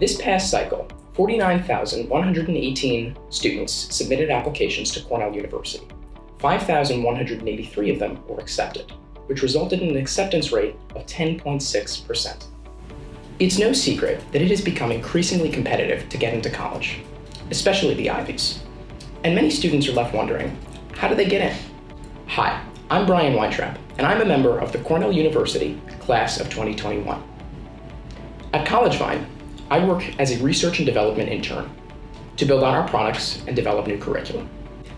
This past cycle, 49,118 students submitted applications to Cornell University. 5,183 of them were accepted, which resulted in an acceptance rate of 10.6%. It's no secret that it has become increasingly competitive to get into college, especially the Ivies. And many students are left wondering, how do they get in? Hi, I'm Brian Weintraub, and I'm a member of the Cornell University Class of 2021. At College Vine, I work as a research and development intern to build on our products and develop new curriculum.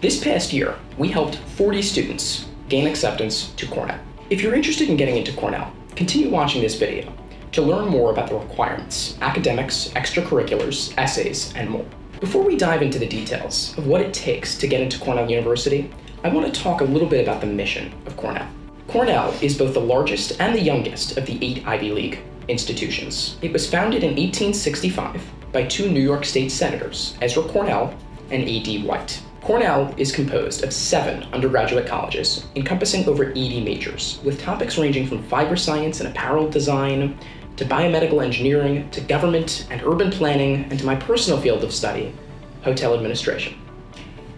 This past year, we helped 40 students gain acceptance to Cornell. If you're interested in getting into Cornell, continue watching this video to learn more about the requirements, academics, extracurriculars, essays, and more. Before we dive into the details of what it takes to get into Cornell University, I want to talk a little bit about the mission of Cornell. Cornell is both the largest and the youngest of the 8 Ivy League institutions. It was founded in 1865 by 2 New York State senators, Ezra Cornell and A.D. White. Cornell is composed of 7 undergraduate colleges encompassing over 80 majors, with topics ranging from fiber science and apparel design, to biomedical engineering, to government and urban planning, and to my personal field of study, hotel administration.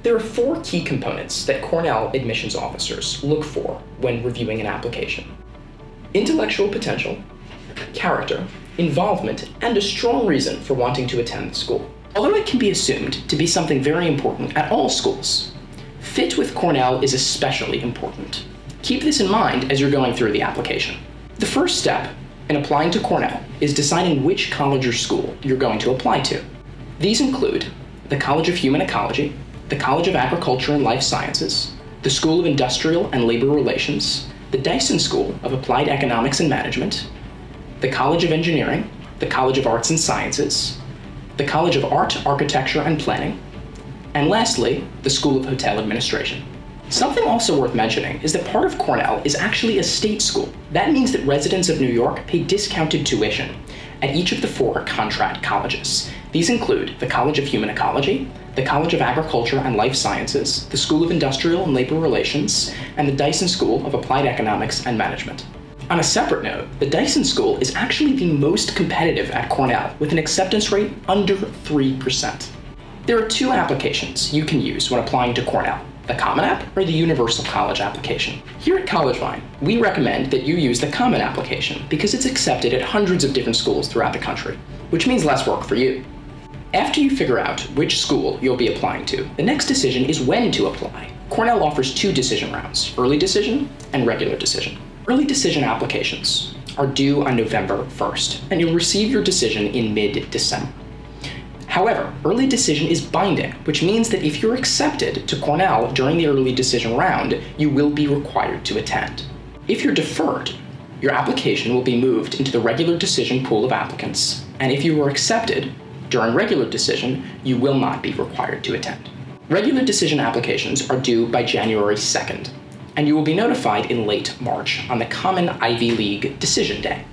There are 4 key components that Cornell admissions officers look for when reviewing an application: intellectual potential, character, involvement, and a strong reason for wanting to attend the school. Although it can be assumed to be something very important at all schools, fit with Cornell is especially important. Keep this in mind as you're going through the application. The first step in applying to Cornell is deciding which college or school you're going to apply to. These include the College of Human Ecology, the College of Agriculture and Life Sciences, the School of Industrial and Labor Relations, the Dyson School of Applied Economics and Management, the College of Engineering, the College of Arts and Sciences, the College of Art, Architecture, and Planning, and lastly, the School of Hotel Administration. Something also worth mentioning is that part of Cornell is actually a state school. That means that residents of New York pay discounted tuition at each of the 4 contract colleges. These include the College of Human Ecology, the College of Agriculture and Life Sciences, the School of Industrial and Labor Relations, and the Dyson School of Applied Economics and Management. On a separate note, the Dyson School is actually the most competitive at Cornell, with an acceptance rate under 3%. There are 2 applications you can use when applying to Cornell: the Common App or the Universal College Application. Here at College Vine, we recommend that you use the Common Application because it's accepted at hundreds of different schools throughout the country, which means less work for you. After you figure out which school you'll be applying to, the next decision is when to apply. Cornell offers 2 decision rounds: early decision and regular decision. Early decision applications are due on November 1st, and you'll receive your decision in mid-December. However, early decision is binding, which means that if you're accepted to Cornell during the early decision round, you will be required to attend. If you're deferred, your application will be moved into the regular decision pool of applicants, and if you were accepted during regular decision, you will not be required to attend. Regular decision applications are due by January 2nd. And you will be notified in late March on the common Ivy League decision day.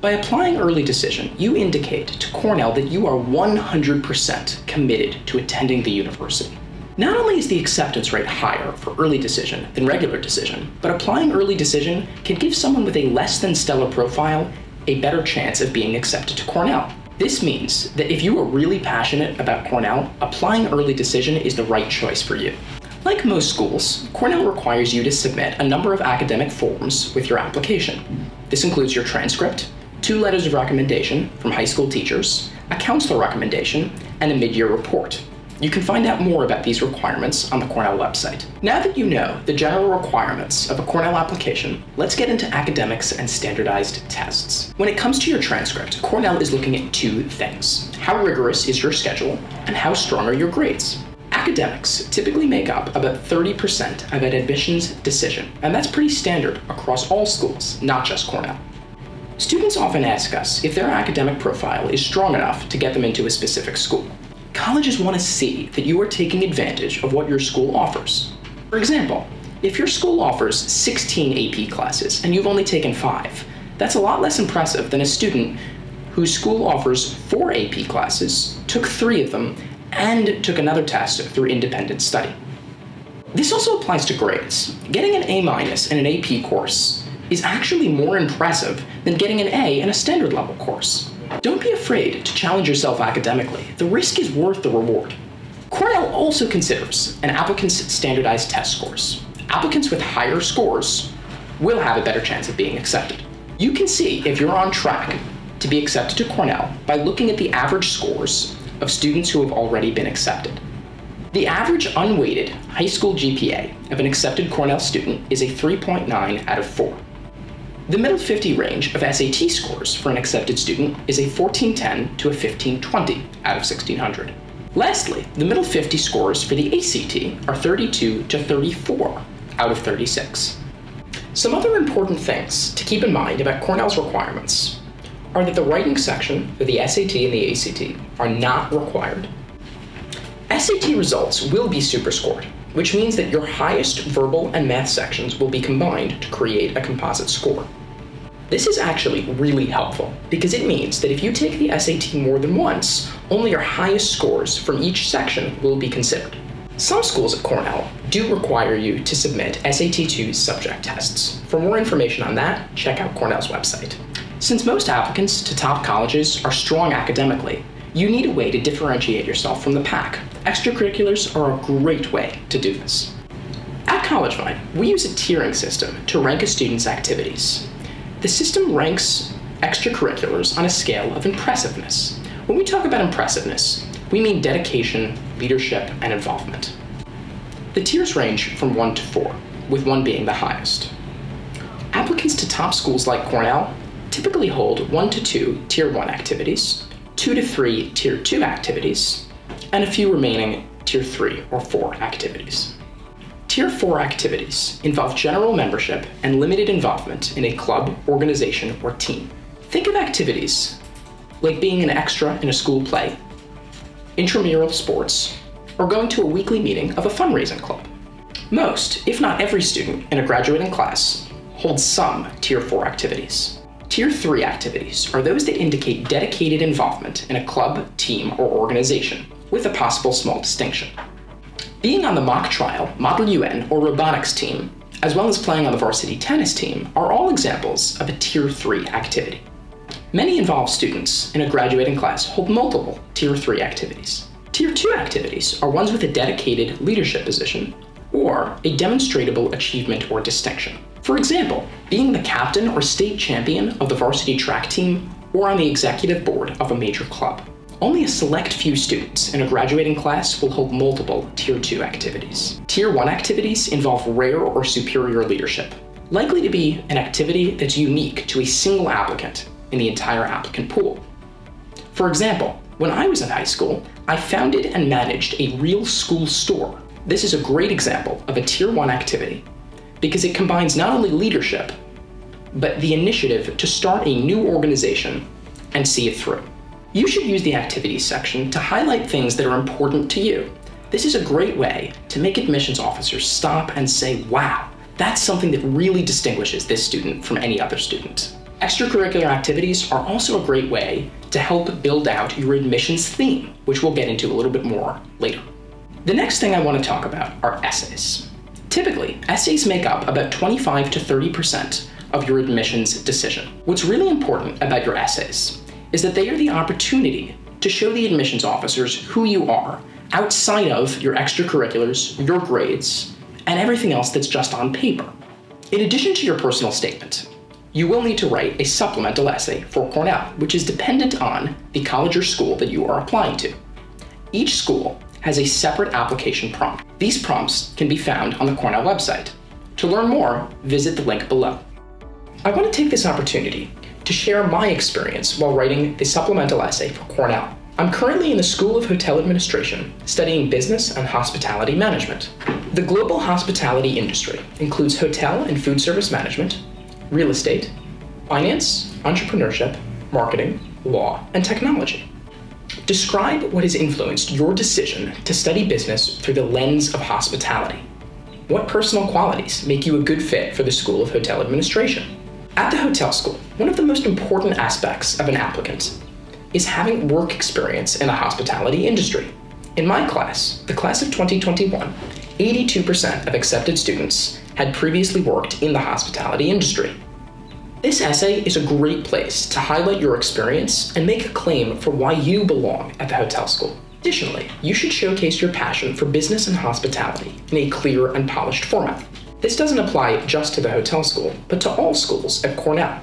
By applying early decision, you indicate to Cornell that you are 100% committed to attending the university. Not only is the acceptance rate higher for early decision than regular decision, but applying early decision can give someone with a less than stellar profile a better chance of being accepted to Cornell. This means that if you are really passionate about Cornell, applying early decision is the right choice for you. Like most schools, Cornell requires you to submit a number of academic forms with your application. This includes your transcript, 2 letters of recommendation from high school teachers, a counselor recommendation, and a mid-year report. You can find out more about these requirements on the Cornell website. Now that you know the general requirements of a Cornell application, let's get into academics and standardized tests. When it comes to your transcript, Cornell is looking at 2 things: how rigorous is your schedule, and how strong are your grades? Academics typically make up about 30% of an admissions decision, and that's pretty standard across all schools, not just Cornell. Students often ask us if their academic profile is strong enough to get them into a specific school. Colleges want to see that you are taking advantage of what your school offers. For example, if your school offers 16 AP classes and you've only taken 5, that's a lot less impressive than a student whose school offers 4 AP classes, took 3 of them, and took another test through independent study. This also applies to grades. Getting an A- in an AP course is actually more impressive than getting an A in a standard level course. Don't be afraid to challenge yourself academically. The risk is worth the reward. Cornell also considers an applicant's standardized test scores. Applicants with higher scores will have a better chance of being accepted. You can see if you're on track to be accepted to Cornell by looking at the average scores of students who have already been accepted. The average unweighted high school GPA of an accepted Cornell student is a 3.9 out of 4. The middle 50 range of SAT scores for an accepted student is a 1410 to a 1520 out of 1600. Lastly, the middle 50 scores for the ACT are 32 to 34 out of 36. Some other important things to keep in mind about Cornell's requirements are that the writing section for the SAT and the ACT are not required. SAT results will be superscored, which means that your highest verbal and math sections will be combined to create a composite score. This is actually really helpful because it means that if you take the SAT more than once, only your highest scores from each section will be considered. Some schools at Cornell do require you to submit SAT2 subject tests. For more information on that, check out Cornell's website. Since most applicants to top colleges are strong academically, you need a way to differentiate yourself from the pack. Extracurriculars are a great way to do this. At College Vine, we use a tiering system to rank a student's activities. The system ranks extracurriculars on a scale of impressiveness. When we talk about impressiveness, we mean dedication, leadership, and involvement. The tiers range from 1 to 4, with 1 being the highest. Applicants to top schools like Cornell typically hold 1 to 2 tier 1 activities, 2 to 3 tier 2 activities, and a few remaining tier 3 or 4 activities. Tier 4 activities involve general membership and limited involvement in a club, organization, or team. Think of activities like being an extra in a school play, intramural sports, or going to a weekly meeting of a fundraising club. Most, if not every student in a graduating class holds some tier 4 activities. Tier 3 activities are those that indicate dedicated involvement in a club, team, or organization, with a possible small distinction. Being on the mock trial, Model UN, or robotics team, as well as playing on the varsity tennis team, are all examples of a Tier 3 activity. Many involved students in a graduating class hold multiple Tier 3 activities. Tier 2 activities are ones with a dedicated leadership position or a demonstrable achievement or distinction. For example, being the captain or state champion of the varsity track team or on the executive board of a major club. Only a select few students in a graduating class will hold multiple Tier 2 activities. Tier 1 activities involve rare or superior leadership, likely to be an activity that's unique to a single applicant in the entire applicant pool. For example, when I was in high school, I founded and managed a real school store. This is a great example of a Tier 1 activity because it combines not only leadership, but the initiative to start a new organization and see it through. You should use the activities section to highlight things that are important to you. This is a great way to make admissions officers stop and say, wow, that's something that really distinguishes this student from any other student. Extracurricular activities are also a great way to help build out your admissions theme, which we'll get into a little bit more later. The next thing I want to talk about are essays. Typically, essays make up about 25 to 30% of your admissions decision. What's really important about your essays is that they are the opportunity to show the admissions officers who you are outside of your extracurriculars, your grades, and everything else that's just on paper. In addition to your personal statement, you will need to write a supplemental essay for Cornell, which is dependent on the college or school that you are applying to. Each school has a separate application prompt. These prompts can be found on the Cornell website. To learn more, visit the link below. I want to take this opportunity to share my experience while writing the supplemental essay for Cornell. I'm currently in the School of Hotel Administration, studying business and hospitality management. The global hospitality industry includes hotel and food service management, real estate, finance, entrepreneurship, marketing, law, and technology. Describe what has influenced your decision to study business through the lens of hospitality. What personal qualities make you a good fit for the School of Hotel Administration? At the hotel school, one of the most important aspects of an applicant is having work experience in the hospitality industry. In my class, the class of 2021, 82% of accepted students had previously worked in the hospitality industry. This essay is a great place to highlight your experience and make a claim for why you belong at the hotel school. Additionally, you should showcase your passion for business and hospitality in a clear and polished format. This doesn't apply just to the hotel school, but to all schools at Cornell.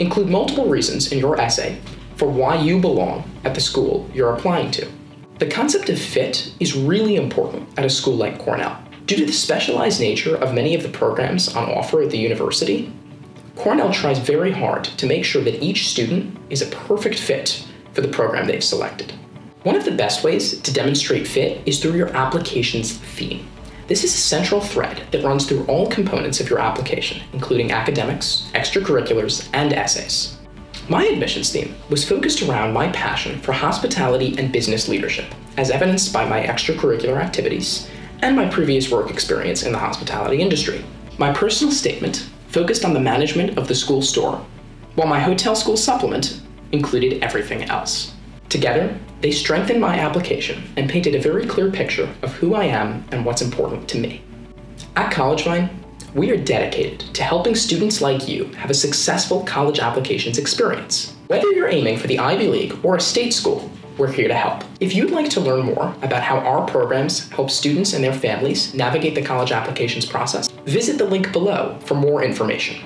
Include multiple reasons in your essay for why you belong at the school you're applying to. The concept of fit is really important at a school like Cornell. Due to the specialized nature of many of the programs on offer at the university, Cornell tries very hard to make sure that each student is a perfect fit for the program they've selected. One of the best ways to demonstrate fit is through your application's theme. This is a central thread that runs through all components of your application, including academics, extracurriculars, and essays. My admissions theme was focused around my passion for hospitality and business leadership, as evidenced by my extracurricular activities and my previous work experience in the hospitality industry. My personal statement focused on the management of the school store, while my hotel school supplement included everything else. Together, they strengthened my application and painted a very clear picture of who I am and what's important to me. At College Vine, we are dedicated to helping students like you have a successful college applications experience. Whether you're aiming for the Ivy League or a state school, we're here to help. If you'd like to learn more about how our programs help students and their families navigate the college applications process, visit the link below for more information.